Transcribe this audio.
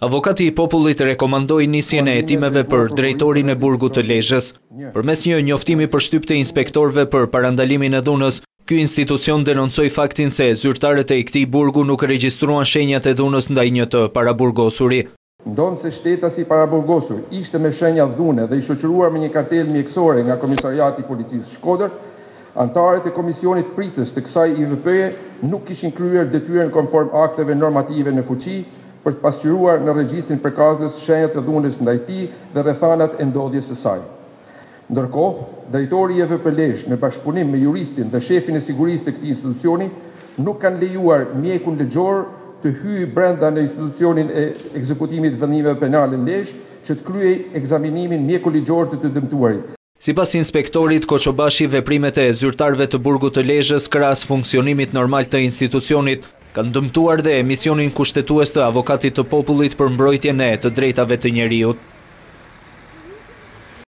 Avokati I Popullit rekomandoi nisjen e hetimeve për drejtorin e burgut të Lezhës. Përmes një njoftimi për shtyp të inspektorëve për parandalimin e dhunës, ky institucion denoncoi faktin se zyrtarët e këtij burgu nuk regjistruan shenjat e dhunës ndaj një të paraburgosuri. Ndonë se shtetas I paraburgosur ishte me shenja dhune dhe I shoqëruar me një kartel mjekësore nga Komisariati I Policisë Shkodër, antarët e Komisionit Pritës të kësaj IVP-je nuk kishin kryer detyrën konform akteve normative në fuqi për të pasqyruar në regjistrin përkatës shenjat e dhunës ndaj tij dhe rrethanat e ndodhjes së saj. Ndërkohë, drejtori I EVP-s në bashkëpunim me juristin dhe shefin e sigurisë të këtij institucioni nuk kanë lejuar mjekun ligjor të hyjë brenda në institucionin e ekzekutimit të vendimeve penale në Lezhë që të kryejë ekzaminimin mjekoligjor të dëmtuarit. Sipas inspektorit Koçobashi, veprimet e zyrtarëve të burgut të Lezhës krahas funksionimit normal të institucionit kanë dëmtuar dhe misionin kushtetues të Avokatit të Popullit për mbrojtjen e të drejtave të njeriut.